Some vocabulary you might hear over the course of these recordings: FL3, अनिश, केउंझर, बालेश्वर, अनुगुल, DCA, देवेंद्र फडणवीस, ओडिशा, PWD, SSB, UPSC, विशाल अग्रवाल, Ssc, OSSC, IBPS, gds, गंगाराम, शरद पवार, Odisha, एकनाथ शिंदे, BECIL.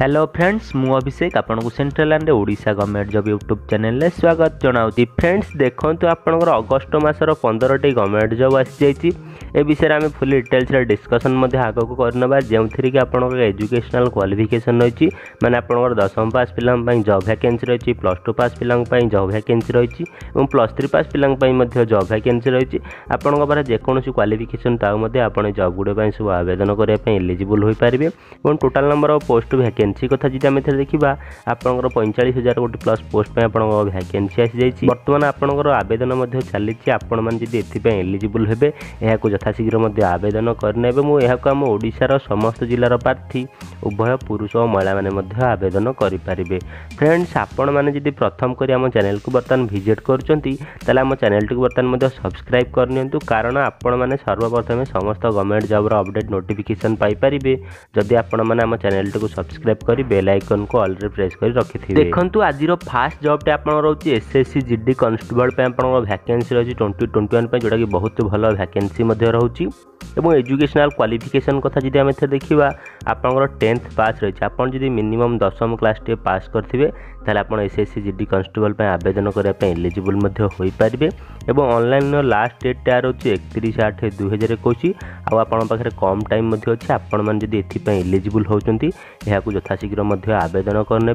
Hello friends मु अभिषेक आपंक central and ओडिशा government job YouTube channel रे स्वागत जनाऊँगी। फ्रेंड्स देखते आपंकर अगस्ट मसर 15 गवर्नमेंट जॉब आ विषय आम फुल डिटेल्स डिस्कसन आग को करना जो थी कि आपंकर एजुकेशनल क्वालिफिकेशन रही मैंने आपंकर 10वीं पास पिलाई जॉब वैकेंसी रही, प्लस 2 पास पिलाई जॉब वैकेंसी रही, प्लस 3 पास पिलाई जॉब वैकेंसी रही। आपंक पास जेकोसी क्वालिफिकेशन ताकि आपड़ जॉब गुड़ाई सब आवेदन करने एलिजिबल हो पारे। और total number of post vacancy vacancy कथा जी आम देखा आपंकर 45,000 गोटे प्लस पोस्ट पे आपंकर वैकेंसी आसी जाइए। बर्तमान आपंकर आवेदन चली आपण मैंने एलिजिबल होते यह यथाशीघ्र आवेदन करने आम ओडिशार समस्त जिलार प्रार्थी उभय पुरुष और महिला मैंने आवेदन करें। फ्रेंड्स आपण मैंने प्रथम कर आम चैनल को बर्तमान विजिट करें आम चैनल को बर्तमान सब्सक्राइब करनी कारण आपण मैंने सर्वप्रथमें समस्त गवर्नमेंट जॉब अपडेट नोटिफिकेशन पाइपे जदि आपण मैंने चैनल को सब्सक्राइब करी बेल आइकन को ऑलरेडी प्रेस कर रखी थी। देखो आज फास्ट जॉब रोचे एसएससी जीडी कन्स्टेबल वैकेंसी रही 2021 जोटा कि बहुत भल वैकेंसी रोचे। और एजुकेशनल क्वालिफिकेशन कथा जी आम देखा आपंकर 10th पास रही आपड़ी मिनिमम 10वीं क्लास टे पास करेंगे तेल आप एसएससी जीडी कन्स्टेबल आवेदन करने एलिजिबल हो पारे। और ऑनलाइन लास्ट डेट टा रोचे 31/8/2021 आखिर कम टाइम अच्छे आपण मैंने एलिजिबल होती यह यथाशीघ्र आवेदन करने।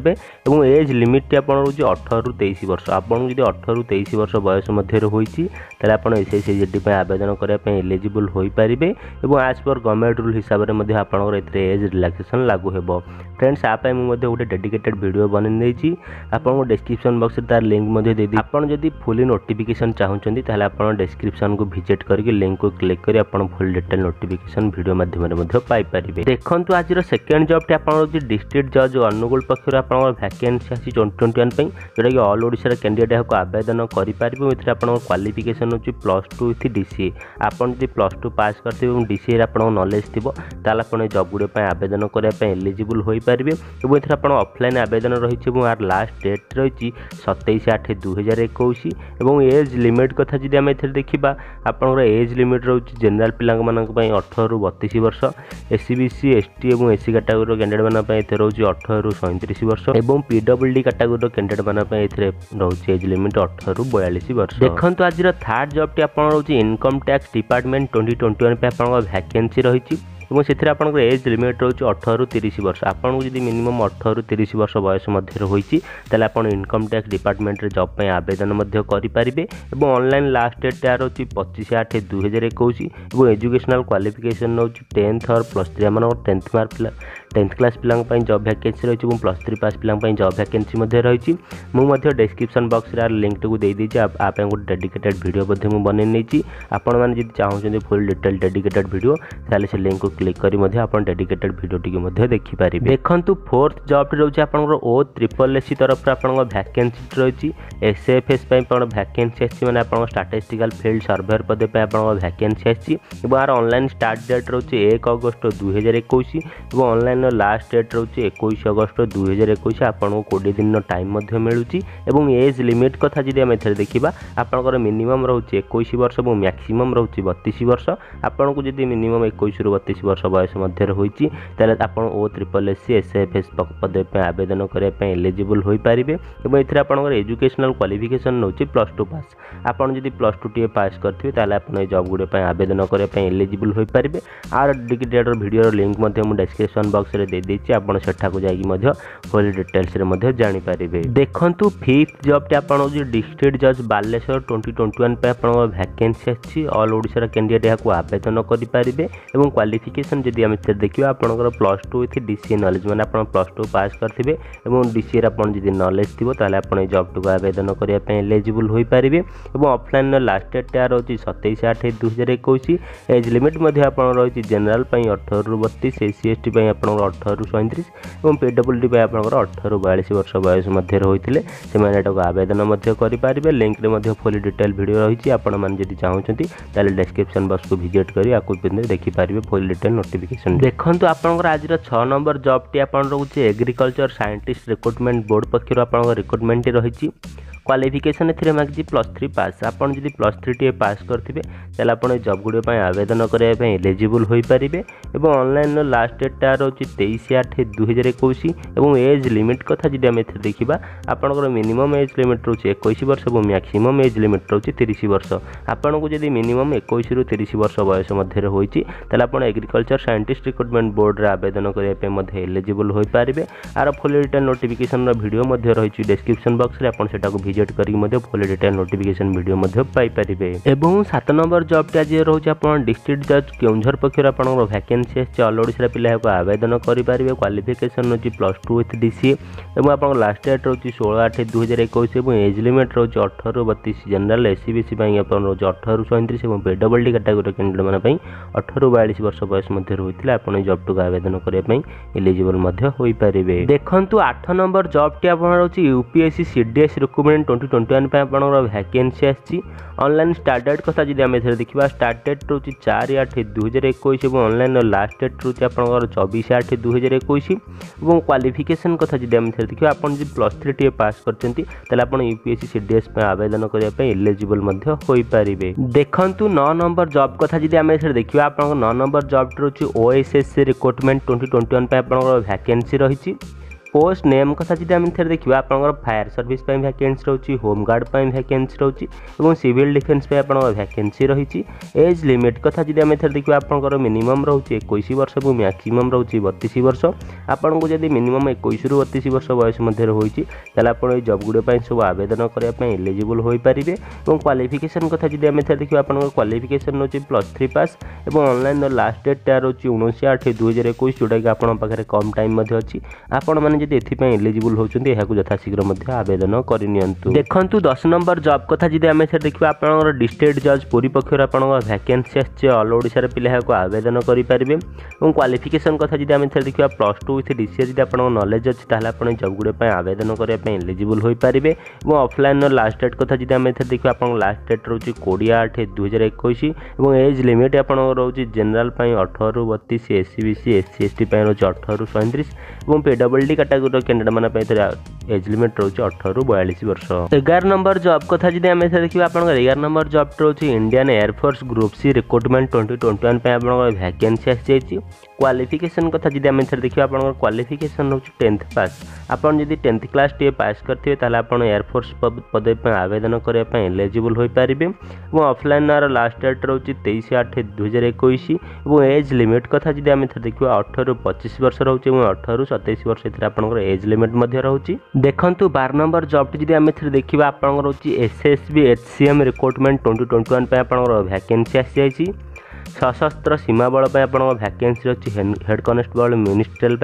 और एज लिमिट आप 18 रू 23 वर्ष आपको जो 18 रू 23 वर्ष बयस मध्य होती तेल आप एसएससी जीडी आवेदन करने एलिजिबल हो पारे। और आज पर गवर्नमेंट रूल हिसाब से आपंकर एज रिलैक्सेशन लागू हो। फ्रेंड्स आपे मुझे गोटे डेडिकेटेड वीडियो बनई आपको डिस्क्रिप्शन बक्स तार लिंक देदी आपड़ जब फुल नोटिफिकेशन चाहते हैं आप डिस्क्रिप्शन को विजिट करके लिंक को क्लिक कर फुल डिटेल नोटिफिकेशन वीडियो माध्यम पाइपे। देखो आज सेकेंड जॉब टे आप डिस्ट्रिक्ट जज अनुगुल पक्षर आपंकर वैकेंसी आसी 2021 जोटा कि ऑल ओडिशा कैंडिडेट यहाँ आवेदन करेंगे। ये आपंकर क्वालिफिकेशन होती प्लस 2 विथ डीसीए आपड़ जी प्लस 2 पास करते हैं और डीसीए आपंकर नॉलेज थी ताल आप जॉब गुड़ाई आवेदन करने एलिजिबल हो पारे। और ये आप ऑफलाइन आवेदन रही यार लास्ट डेट रही 27/8/2021। एज लिमिट कथा जी आम देखा आपंकर एज लिमिट रोचे जेनेल पाई 18 रू 32 वर्ष, एससीबीसी एसटी और एससी कैटेगोरी कैंडिडेट रोचे 18 रू 37 वर्ष और पीडब्ल्यूडी कैटेगोरी कैंडिडेट मानी एज लिमिट 18 रू 42 वर्ष। देखो आज थर्ड जॉब टी आप इनकम टैक्स डिपार्टमेंट 2021 आपंकर वैकेंसी रही और से आपंकर एज लिमिट रोचे 18 रू 30 वर्ष आपको जी मिनिमम 18 रू 30 वर्ष बयस मध्य होती तेल आप इनकम टैक्स डिपार्टमेंट जॉब पे आवेदन करेंगे। और ऑनलाइन लास्ट डेट यार रोचे 25/8/2021। और एजुकेशनल क्वालिफिकेशन रोचे 10th और प्लस 3 आम 10th क्लास पे जॉब वैकेंसी रही प्लस 3 पास पे जॉब वैकेंसी रही। मुझे डिस्क्रिप्शन बक्स यार लिंक को दे दीजिए आप गोटे डेडिकेटेड वीडियो बन नहीं आपण मैंने चाहते फुल डिटेल डेडिकेटेड वीडियो से लिंक को क्लिक कर डेडिकेटेड वीडियो देखिपारे। देखो फोर्थ जॉब रोचे आपंकर OSSS तरफ आपंकर वैकेंसी रही एसएफएस वैकेंसी आसी मैंने आपंकर स्टैटिस्टिकल फील्ड सर्वेयर पद पे आपंकर वैकेंसी आसी। ऑनलाइन स्टार्ट डेट रोचे 1 अगस्त 2021 और ऑनलाइन लास्ट डेट रोचे 21 अगस्त 2021 आपको 20 दिन टाइम मिलूँ। और एज लिमिट कथा जी आम देखा आपंकर मिनिमम रोचे 21 वर्ष और मैक्सिमम रोचे 32 वर्ष आपको जी मिनिमम 21 रू 32 वर्ष बयस मध्य होती तेल आप OSSS एसएफएस पद पे आवेदन करने एलिजिबल हो पारे। और ये आपंकर एजुकेशनल क्वालिफिकेशन रोचे प्लस 2 पास आपड़ जी प्लस 2 टी पास करेंगे तेल आप जॉब गुड़ाई आवेदन करने एलिजिबल हो पारे। आर dedicated video link description box में दे देती आपड़ से फुल डिटेल्स जानीपारे। देखो फिफ्थ जॉब टे आप डिस्ट्रिक्ट जज बालेश्वर 2021 आपंकर वैकेंसी आसी ऑल ओडिशा कैंडिडेट यहाँ आवेदन करेंगे। और क्वालिफिकेशन जब आम देखा आपंकर प्लस 2 विथ डीसीए नॉलेज मैंने आप प्लस 2 पास करेंगे और डीसीए आपड़ी नॉलेज थी तेल आप जॉब टू आवेदन करने एलिजिबल हो पारे। और ऑफलाइन लास्ट डेट यार रोचे 27/8/2021। एज लिमिट रही जेनेल 18 रू 32 एससी एसटी 18 रू 37 और पीडब्ल्यूडी आपंकर 18 रू 42 वर्ष बयस मध्य होते से आवेदन करेंगे। लिंक में फुल डिटेल वीडियो रही आपण मैंने चाहते डिस्क्रिप्शन बॉक्स को विजिट कर देखिपारे फुल डिटेल नोटिफिकेशन। देखो आपंकर आज 6 नंबर जॉब टी आप एग्रीकल्चर साइंटिस्ट रिक्रुटमेंट बोर्ड पक्षर आप रिक्रुटमेंट रही क्वालिफिकेशन मागिजी +3 पास। आपड़ जी +3 टी पास करेंगे तेल आप जब गुड़िया आवेदन करने एलिजिबल हो पारे। ऑनलाइन लास्ट डेटा रोचे 23/8/2021 और एज लिमिट कथा जी आम देखा आपंकर मिनिमम एज लिमिट रोचे 21 वर्ष और मैक्सिमम एज लिमिट रोचे 30 वर्ष। आपन को जब मिनिमम 21 रु 30 वर्ष बयस मध्य होती आप एग्रीकल्चर साइंटिस्ट रिक्रुटमेंट बोर्ड आवेदन करने एलिजिबल हो पारे। आर फुल डिटेल नोटिफिकेशन वीडियो रही डिस्क्रिप्शन बॉक्स में आपड़ से विजिट करी फुल डिटेल नोटिफिकेशन वीडियो पाइपे। और 7 नंबर जॉब आज रोचे आप डिस्ट्रिक्ट जज केउंझर पक्षर आपंकर वैकेंसी आस ऑल ओडिशा पिला आवेदन करेंगे। क्वालिफिकेशन रोचे +2 विथ DCA और आप लास्ट डेट रोचे 16/8/2021 और एज लिमिट रोचे 18 रू 32। जनरल SC/BC रोचे 18 रू 37 और PWD कैटेगोरी कैंडिडेट मानी 18 रू 42 वर्ष बयस मध्य रही आप जब टू आवेदन करने एलिजिबल हो पारे। देखो 8 नंबर जॉब टी आप रोचे UPSC CDS रिक्रुटमेंट 2021 आपंकर वैकेंसी आसी। ऑनलाइन स्टार्ट डेट कथा जी आम देखा स्टार्ट डेट रोचे 4/8/2021 और ऑनलाइन लास्ट डेट रोचे आपंकर 24/8/2021। और क्वालिफिकेशन कथा जी आम देखा आप +3 टी पास करेंगे आप UPSC CDS आवेदन करने एलिजिबल हो पारे। देखो 9 नंबर जॉब कथा जी आम देखा आप 9 नंबर जॉब रोचे OSSC रिक्रुटमेंट 2021 वैकेंसी रही। पोस्ट नेम कथा जी आम देखा आप फायर सर्विस वैकेंसी रही, होमगार्ड वैकेंसी रही और सिविल डिफेन्स वैकेंसी रही। एज लिमिट कथा जी आम देखा आप मिनिमम रोचे 21 वर्ष और मैक्सिमम रोचे 32 वर्ष। आपन को जब मिनिमम 21 रु 32 वर्ष बयस मध्य होती आप जब गुड़िया सब आवेदन करने एलिजिबल हो पारे। और क्वालिफिकेशन कथा जी आम देखा आप क्वालिफिकेशन रोचे +3 पास। ऑनलाइन लास्ट डेट रोचे 19/8/2021 जोटा कि आपन पाखे कम टाइम अच्छी आप जब एपाई एलिजिबल होती यथाशीघ्र आवेदन करनी। देखो 10 नंबर जॉब कथा जी आम देखा आप डिस्ट्रिक्ट जज पुरी पक्षर आप वैकेंसी आस ऑल ओडिशा पिला आवेदन करेंगे। और क्वालिफिकेशन कथा जी आम देखा +2 विथ DCA जी आप नॉलेज अच्छी तेल जब गुड़िया आवेदन करने एलिजिबल हो पारे। और ऑफलाइन लास्ट डेट कथा जी आम देखा आप लास्ट डेट रोचे 20/8/2021 और एज लिमिट आप रोचे जेनेल 18 रू 32, SC/BC SC/ST रोचे 18 रू 37 और PWD कैटेगोरी कैंडिडेट मानी एज लिमिट रोचे 18 रू 42 वर्ष। 11 नंबर जॉब कथा जी आम देखा आप 11 नंबर जॉब रोचे Indian air force group C recruitment 2021 vacancy आसी। क्वालिफिकेशन कथा जी आम देखा आप क्वालिफिकेशन रोचे 10th पास। आपन जब 10th क्लास टी पास करेंगे तेल आप एयरफोर्स पदवी आवेदन करने एलिजिबल हो पारे। और ऑफलाइन लास्ट डेट रोचे 23/8/2021 और एज लिमिट कथा जी आम देखा 18 रू 25 वर्ष रोचे और 18 रू 27 वर्ष एज लिमिट रोची। देखो 12 नंबर जॉब टी आम देखा आप रोचे SSB HCM रिक्रुटमेंट 2021 वैकेंसी आसी। सशस्त्र सीमा बल वैकेंसी अच्छी हेड कॉन्स्टेबल मिनिस्ट्रियल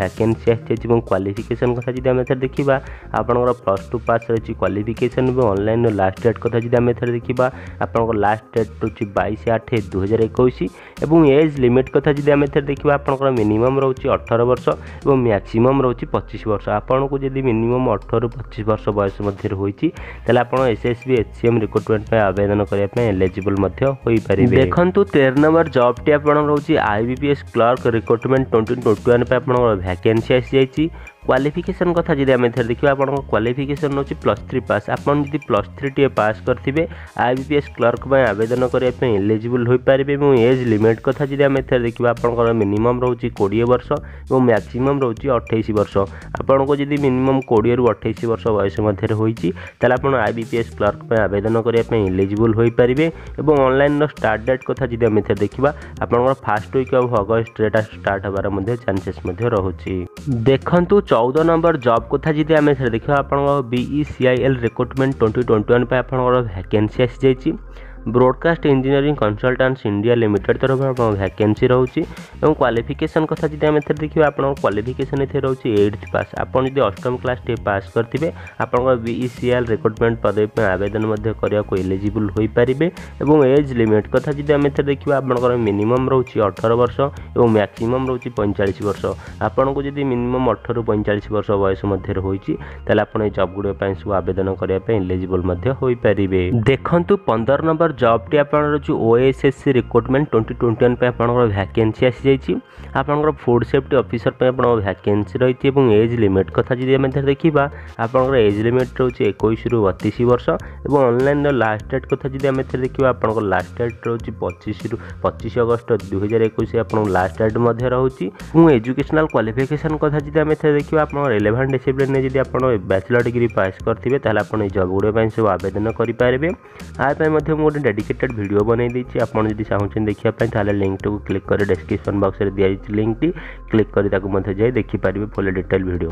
वैकेंसी आसी। क्वालिफिकेशन कथा जी आम देखा आप +2 पास रही क्वालिफिकेशन। ऑनलाइन लास्ट डेट कथा जी आम देखा आप लास्ट डेट रोचे 22/8/2021 और एज लिमिट कथा जी आम देखा आप मिनिमम रोचे 18 वर्ष और मैक्सिमम रोचे 25 वर्ष। आपन को जब मिनिमम 18 रू 25 वर्ष बयस मध्य होती आप SSB HCM रिक्रुटमेंट आवेदन करने एलिजिबल हो पारे। देखो 13 नंबर जॉब टी आप रोचे IBPS क्लर्क रिक्रुटमेंट 2021 वैकेंसी आसी। क्वालिफिकेशन कथा जी आम देखा आप क्वालिफिकेशन रोचे +3 पास। आपन जी +3 टी पास करेंगे IBPS क्लर्क आवेदन करने एलिजिबल हो पारे। और एज लिमिट कथा जी आम देखा आप मिनिमम रोचे 20 वर्ष और मैक्सिमम रोचे 28 वर्ष। आपन को जब मिनिमम 20 रु 28 वर्ष बयस मध्य होती आप IBPS क्लर्क आवेदन करने एलिजिबल हो पारे। और ऑनलाइन स्टार्ट डेट कथा जी आम देखा आप first week of August data start होबार चांसेस रोचे। देखो 14 नंबर जॉब कथा जी आम देखा आप BECIL रिक्रुटमेंट 2021 वैकेंसी आसी। Broadcast engineering consultants India limited तरफ आप वैकेंसी रोचे। और क्वालिफिकेशन कथा जी आम देखा आप क्वालिफिकेशन ये रोचे 8th पास। आपन जब 8th क्लास टी पास करेंगे आप BECIL रिक्रुटमेंट पदवी आवेदन करने एलिजिबल हो पारे। और एज लिमिट कथा जी आम देखा आप मिनिमम रोचे 18 वर्ष और मैक्सिमम रोचे 45 वर्ष। आपन को जब मिनिमम 18 रू 45 वर्ष बयस मध्य होती आप जब गुड़िया सब आवेदन करने एलिजिबल हो पारे। देखो 15 नंबर आपर जॉब टी आपंकर ओएसएससी रिक्रुटमेंट 2021 वैकेंसी आसी जापर फूड सेफ्टी ऑफिसर वैकेंसी रही है। एज लिमिट कथा जी देखा आपंकर एज लिमिट रोचे 21 रू 32 वर्ष और ऑनलाइन लास्ट डेट कथा जी आम देखा आपंकर लास्ट डेट रोचे 25 अगस्त 2021 आपको लास्ट डेट मध्य रोचे। एजुकेशनल क्वालिफिकेशन कथा जी आम देखा आप रेलेवेंट डिसिप्लिन जी आप बैचलर डिग्री पास करते हैं तो जॉब गुड़ाई सब आवेदन करेंगे। आएप गोटे डेडिकेटेड वीडियो बन आपड़ी चाहते देखापी ताल लिंक टी क्लिक कर डिस्क्रिप्शन बॉक्स में दी लिंक टी क्लिक कर देखिपारे फुल डिटेल वीडियो।